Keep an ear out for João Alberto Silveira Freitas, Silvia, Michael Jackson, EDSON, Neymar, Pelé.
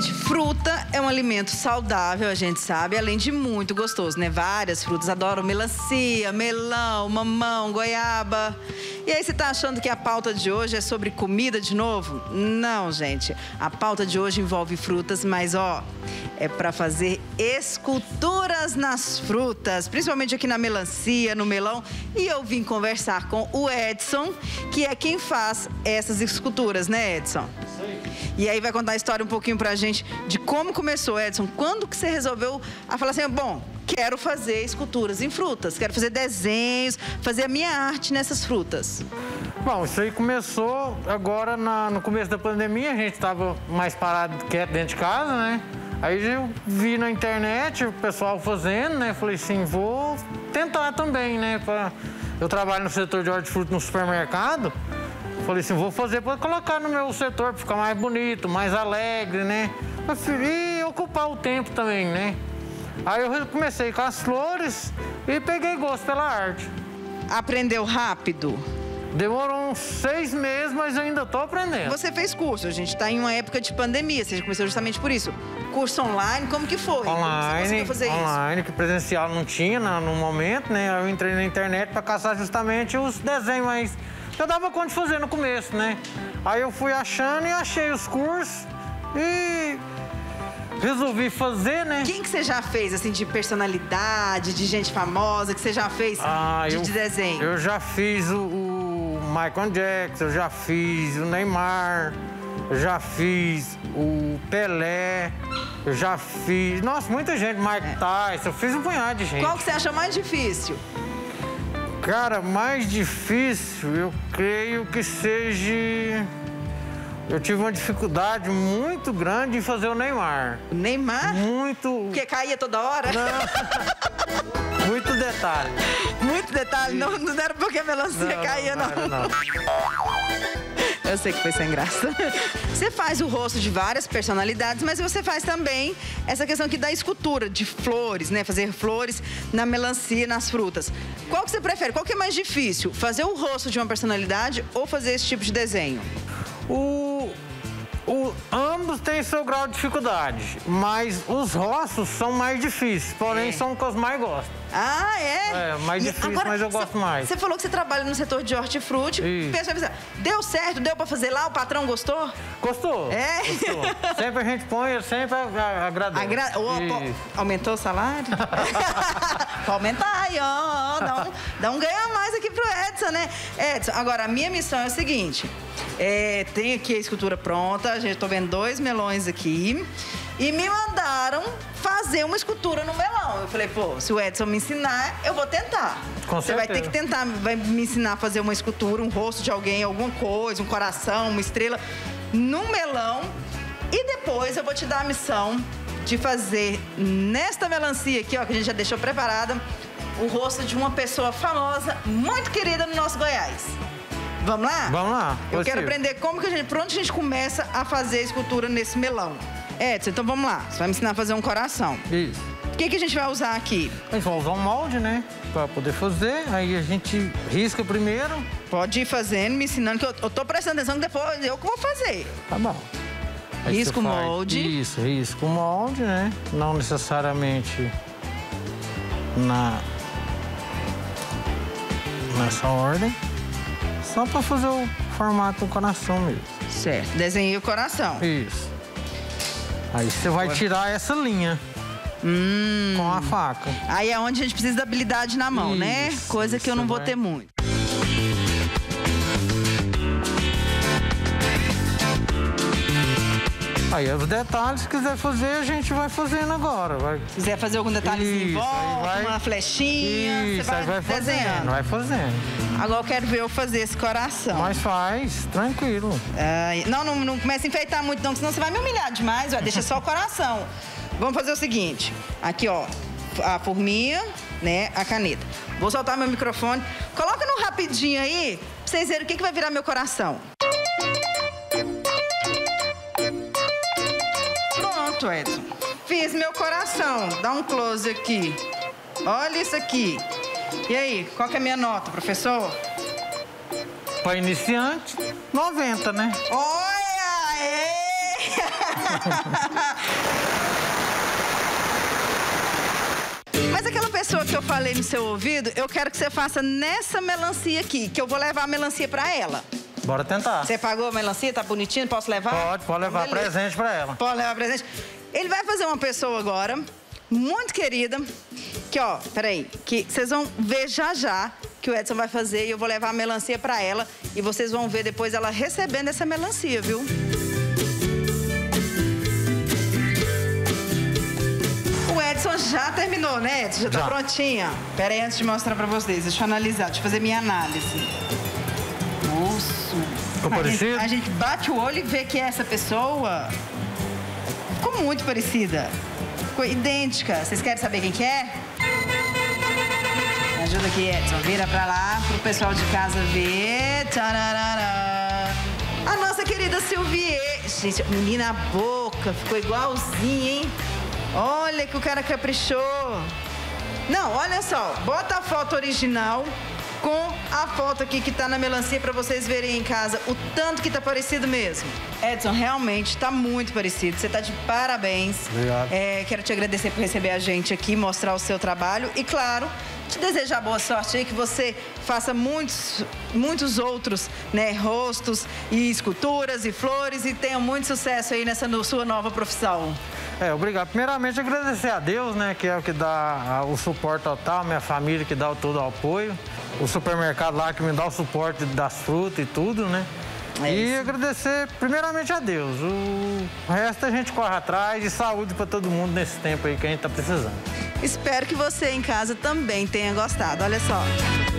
Gente, fruta é um alimento saudável, a gente sabe, além de muito gostoso, né? Várias frutas, adoro melancia, melão, mamão, goiaba. E aí, você tá achando que a pauta de hoje é sobre comida de novo? Não, gente. A pauta de hoje envolve frutas, mas ó, é pra fazer esculturas nas frutas, principalmente aqui na melancia, no melão. E eu vim conversar com o Edson, que é quem faz essas esculturas, né, Edson? Sim. E aí vai contar a história um pouquinho pra gente de como começou, Edson. Quando que você resolveu a falar assim, bom, quero fazer esculturas em frutas, quero fazer desenhos, fazer a minha arte nessas frutas? Bom, isso aí começou agora no começo da pandemia, a gente tava mais parado, quieto dentro de casa, né? Aí eu vi na internet o pessoal fazendo, né? Falei assim, vou tentar também, né? Eu trabalho no setor de hortifruti no supermercado. Falei assim, vou fazer para colocar no meu setor, para ficar mais bonito, mais alegre, né? E ocupar o tempo também, né? Aí eu comecei com as flores e peguei gosto pela arte. Aprendeu rápido? Demorou uns 6 meses, mas eu ainda tô aprendendo. Você fez curso, a gente tá em uma época de pandemia, você começou justamente por isso. Curso online, como que foi? Online, fazer online isso? Que presencial não tinha no momento, né? Eu entrei na internet para caçar justamente os desenhos mais... Eu dava conta de fazer no começo, né? Aí eu fui achando e achei os cursos e resolvi fazer, né? Quem que você já fez, assim, de personalidade, de gente famosa, que você já fez de desenho? Eu já fiz o Michael Jackson, eu já fiz o Neymar, eu já fiz o Pelé, eu já fiz... Nossa, muita gente, Michael Tyson, eu fiz um punhado de gente. Qual que você acha mais difícil? Cara, mais difícil, eu creio que seja... Eu tive uma dificuldade muito grande em fazer o Neymar. O Neymar? Muito... Porque caía toda hora? Não. Muito detalhe. Muito detalhe? Não, não era porque a melancia caía, não. Eu sei que foi sem graça. Você faz o rosto de várias personalidades, mas você faz também essa questão aqui da escultura, de flores, né? Fazer flores na melancia, nas frutas. Qual que você prefere? Qual que é mais difícil? Fazer o rosto de uma personalidade ou fazer esse tipo de desenho? Ambos têm seu grau de dificuldade, mas os rostos são mais difíceis, porém são os que eu mais gosto. Ah, é? É, mais difícil, agora, mas eu gosto mais. Você falou que você trabalha no setor de hortifruti. Deu certo? Deu pra fazer lá? O patrão gostou? Gostou. É? Gostou. Sempre a gente põe, eu sempre agradeço. Aumentou o salário? Pra aumentar aí, ó. Dá um ganho a mais aqui pro Edson, né? Edson, agora a minha missão é o seguinte. Tem aqui a escultura pronta, gente, tô vendo 2 melões aqui. E me mandaram fazer uma escultura no melão. Eu falei, pô, se o Edson me ensinar, eu vou tentar. Com certeza. Você vai ter que tentar, vai me ensinar a fazer uma escultura, um rosto de alguém, alguma coisa, um coração, uma estrela, num melão. E depois eu vou te dar a missão de fazer nesta melancia aqui, ó, que a gente já deixou preparada, o rosto de uma pessoa famosa, muito querida no nosso Goiás. Vamos lá? Vamos lá. Eu quero aprender como que por onde a gente começa a fazer a escultura nesse melão. Edson, então vamos lá. Você vai me ensinar a fazer um coração. Isso. O que a gente vai usar aqui? A gente vai usar um molde, né? Pra poder fazer. Aí a gente risca primeiro. Pode ir fazendo, me ensinando, que eu tô prestando atenção que depois eu que vou fazer. Tá bom. Aí risca o molde. Isso, risca o molde, né? Não necessariamente nessa ordem. Só pra fazer o formato do coração mesmo. Certo. Desenhei o coração. Isso. Aí você vai tirar essa linha com a faca. Aí é onde a gente precisa da habilidade na mão, né? Coisa que eu não vou ter muito. Aí os detalhes, se quiser fazer, a gente vai fazendo agora. Se quiser fazer algum detalhezinho em volta, uma flechinha, você vai desenhando. Vai fazendo. Agora eu quero ver eu fazer esse coração. Mas faz, tranquilo. Não começa a enfeitar muito não, senão você vai me humilhar demais. Ué, deixa só o coração. Vamos fazer o seguinte. Aqui, ó, a forminha, né, a caneta. Vou soltar meu microfone. Coloca no rapidinho aí, pra vocês verem o que vai virar meu coração. Pronto, Edson. Fiz meu coração. Dá um close aqui. Olha isso aqui. E aí, qual que é a minha nota, professor? Para iniciante, 90, né? Olha! Mas aquela pessoa que eu falei no seu ouvido, eu quero que você faça nessa melancia aqui, que eu vou levar a melancia pra ela. Bora tentar. Você pagou a melancia? Tá bonitinho? Posso levar? Pode levar presente pra ela. Pode levar presente. Ele vai fazer uma pessoa agora, muito querida, que ó, peraí, que vocês vão ver já já que o Edson vai fazer e eu vou levar a melancia pra ela e vocês vão ver depois ela recebendo essa melancia, viu? O Edson já terminou, né, Edson? Já tá prontinha? Peraí, antes de mostrar pra vocês, deixa eu analisar, deixa eu fazer minha análise. Ficou parecido? A gente bate o olho e vê que essa pessoa ficou muito parecida. Ficou idêntica. Vocês querem saber quem que é? Me ajuda aqui, Edson. Vira pra lá, pro pessoal de casa ver. Tcharará. A nossa querida Silvia. Gente, menina, a boca ficou igualzinha, hein? Olha que o cara caprichou. Não, olha só. Bota a foto original com a foto aqui que tá na melancia pra vocês verem em casa o tanto que tá parecido mesmo. Edson, realmente tá muito parecido. Você tá de parabéns. Obrigado. Quero te agradecer por receber a gente aqui, mostrar o seu trabalho e, claro, te desejar boa sorte aí, que você faça muitos outros, né, rostos e esculturas e flores e tenha muito sucesso aí nessa sua nova profissão. Obrigado. Primeiramente, agradecer a Deus, né, que é o que dá o suporte total, minha família que dá todo o apoio, o supermercado lá que me dá o suporte das frutas e tudo, né? E agradecer primeiramente a Deus. O resto a gente corre atrás e saúde pra todo mundo nesse tempo aí que a gente tá precisando. Espero que você em casa também tenha gostado. Olha só.